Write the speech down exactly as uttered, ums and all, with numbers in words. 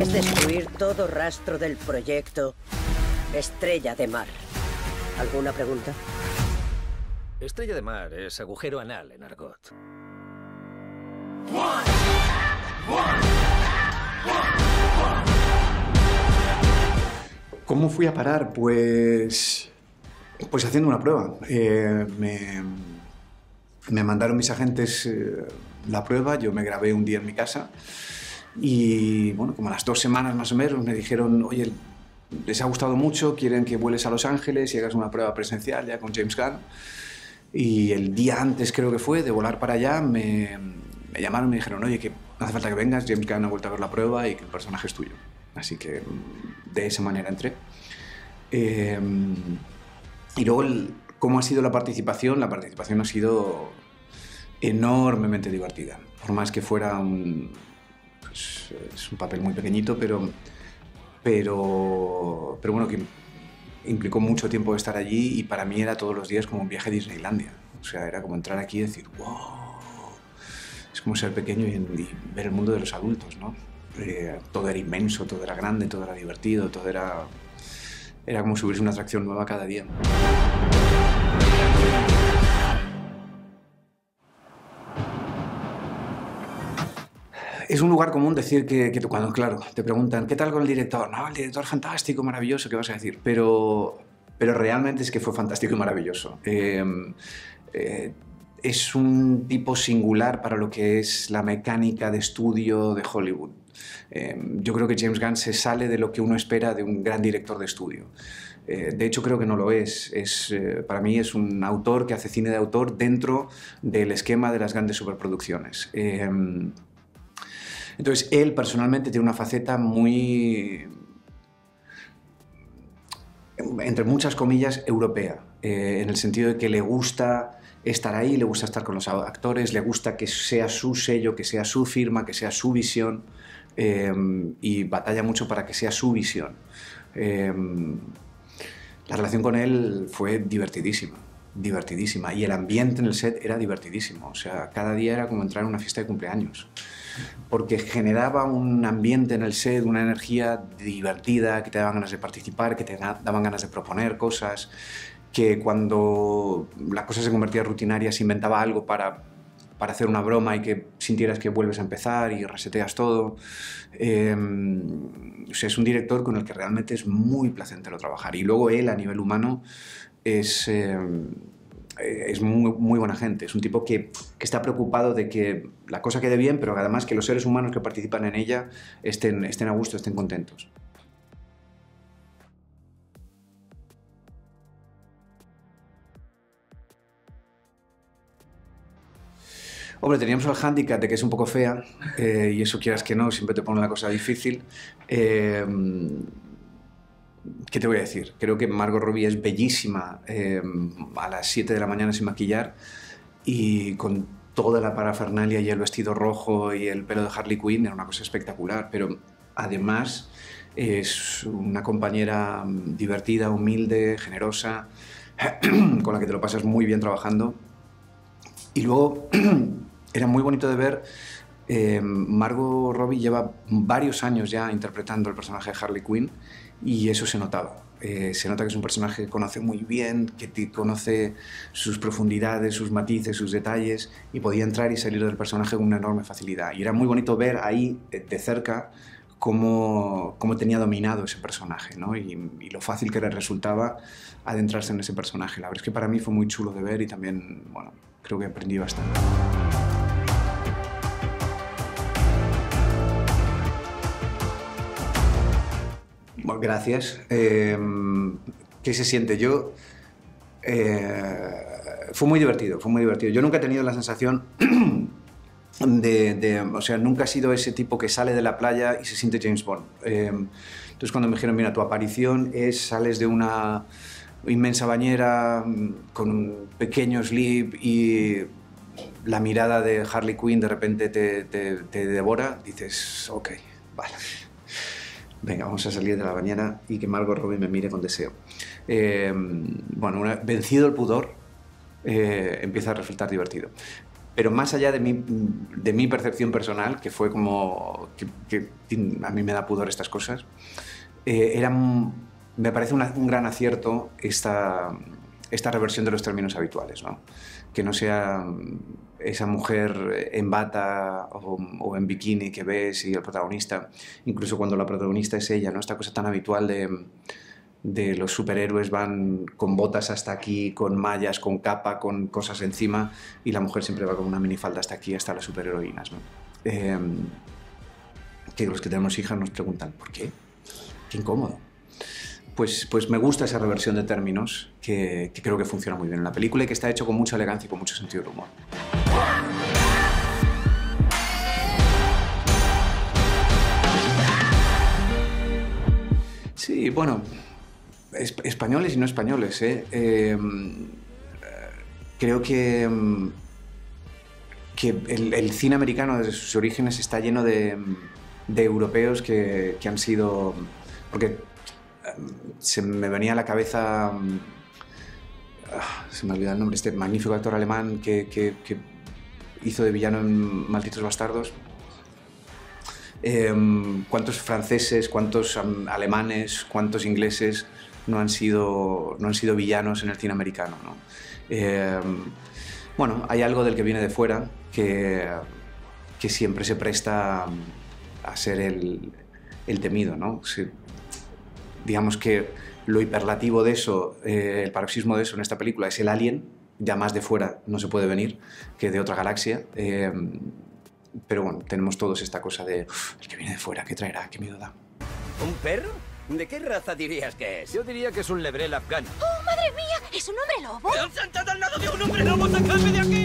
Es destruir todo rastro del proyecto Estrella de Mar. ¿Alguna pregunta? Estrella de Mar es agujero anal en argot. ¿Cómo fui a parar? Pues... Pues haciendo una prueba. Eh, me, me mandaron mis agentes eh, la prueba, yo me grabé un día en mi casa y, bueno, como a las dos semanas más o menos me dijeron, oye, les ha gustado mucho, quieren que vueles a Los Ángeles y hagas una prueba presencial ya con James Gunn. Y el día antes, creo que fue, de volar para allá, me, me llamaron y me dijeron, oye, que no hace falta que vengas, James Gunn ha vuelto a ver la prueba y que el personaje es tuyo. Así que de esa manera entré. Eh, Y luego, ¿cómo ha sido la participación? La participación ha sido enormemente divertida. Por más que fuera un... Pues, es un papel muy pequeñito, pero... Pero... Pero bueno, que implicó mucho tiempo de estar allí y para mí era todos los días como un viaje a Disneylandia. O sea, era como entrar aquí y decir, wow... Es como ser pequeño y, y ver el mundo de los adultos, ¿no? Eh, todo era inmenso, todo era grande, todo era divertido, todo era... Era como subirse una atracción nueva cada día. Es un lugar común decir que, que cuando, claro, te preguntan ¿qué tal con el director? No, el director fantástico, maravilloso, ¿qué vas a decir? Pero, pero realmente es que fue fantástico y maravilloso. Eh, eh, es un tipo singular para lo que es la mecánica de estudio de Hollywood. Eh, yo creo que James Gunn se sale de lo que uno espera de un gran director de estudio. Eh, de hecho, creo que no lo es. Es eh, para mí es un autor que hace cine de autor dentro del esquema de las grandes superproducciones. Eh, entonces, él personalmente tiene una faceta muy... entre muchas comillas, europea. Eh, en el sentido de que le gusta... estar ahí, le gusta estar con los actores, le gusta que sea su sello, que sea su firma, que sea su visión eh, y batalla mucho para que sea su visión. Eh, la relación con él fue divertidísima, divertidísima y el ambiente en el set era divertidísimo, o sea, cada día era como entrar en una fiesta de cumpleaños porque generaba un ambiente en el set, una energía divertida que te daban ganas de participar, que te daban ganas de proponer cosas, que cuando la cosa se convertía en rutinaria se inventaba algo para, para hacer una broma y que sintieras que vuelves a empezar y reseteas todo. Eh, o sea, es un director con el que realmente es muy placentero trabajar. Y luego él, a nivel humano, es, eh, es muy, muy buena gente. Es un tipo que, que está preocupado de que la cosa quede bien, pero además que los seres humanos que participan en ella estén, estén a gusto, estén contentos. Hombre, teníamos el hándicap de que es un poco fea, eh, y eso quieras que no, siempre te pone la cosa difícil. Eh, ¿Qué te voy a decir? Creo que Margot Robbie es bellísima eh, a las siete de la mañana sin maquillar y con toda la parafernalia y el vestido rojo y el pelo de Harley Quinn, era una cosa espectacular, pero además es una compañera divertida, humilde, generosa, con la que te lo pasas muy bien trabajando. Y luego... Era muy bonito de ver, eh, Margot Robbie lleva varios años ya interpretando el personaje de Harley Quinn y eso se notaba. Eh, se nota que es un personaje que conoce muy bien, que te conoce sus profundidades, sus matices, sus detalles y podía entrar y salir del personaje con una enorme facilidad. Y era muy bonito ver ahí de cerca cómo, cómo tenía dominado ese personaje, ¿no? y, y lo fácil que le resultaba adentrarse en ese personaje. La verdad es que para mí fue muy chulo de ver y también, bueno, creo que aprendí bastante. Gracias. Eh, ¿Qué se siente? Yo... Eh, fue muy divertido, fue muy divertido. Yo nunca he tenido la sensación de, de... O sea, nunca he sido ese tipo que sale de la playa y se siente James Bond. Eh, entonces cuando me dijeron, mira, tu aparición es... Sales de una inmensa bañera con un pequeño slip y la mirada de Harley Quinn de repente te, te, te devora, dices, ok, vale. Venga, vamos a salir de la bañera y que Margot Robbie me mire con deseo. Eh, bueno, una, vencido el pudor, eh, empieza a resultar divertido. Pero más allá de mi, de mi percepción personal, que fue como... que, que a mí me da pudor estas cosas, eh, era, me parece una, un gran acierto esta, esta reversión de los términos habituales, ¿no? Que no sea esa mujer en bata o, o en bikini que ves y el protagonista, incluso cuando la protagonista es ella, ¿no? Esta cosa tan habitual de... de los superhéroes van con botas hasta aquí, con mallas, con capa, con cosas encima, y la mujer siempre va con una minifalda hasta aquí, hasta las superheroínas, ¿no? Eh, que los que tenemos hijas nos preguntan, ¿por qué? Qué incómodo. Pues, pues me gusta esa reversión de términos que, que creo que funciona muy bien en la película y que está hecho con mucha elegancia y con mucho sentido del humor. Sí, bueno... españoles y no españoles, ¿eh? Eh, creo que, que el, el cine americano desde sus orígenes está lleno de, de europeos que, que han sido... porque se me venía a la cabeza... se me olvidó el nombre, este magnífico actor alemán que, que, que hizo de villano en Malditos Bastardos. Eh, ¿Cuántos franceses, cuántos alemanes, cuántos ingleses no han sido, no han sido villanos en el cine americano, ¿no? Eh, bueno, hay algo del que viene de fuera que, que siempre se presta a ser el, el temido, ¿no? Si, digamos que lo hiperlativo de eso, eh, el paroxismo de eso en esta película es el alien, ya más de fuera no se puede venir, que de otra galaxia. Eh, pero bueno, tenemos todos esta cosa de el que viene de fuera, ¿qué traerá? ¿Qué miedo da? ¿Un perro? ¿De qué raza dirías que es? Yo diría que es un lebrel afgano. ¡Oh, madre mía! ¿Es un hombre lobo? ¡Me han sentado al lado de un hombre lobo! ¡Sacadme de aquí!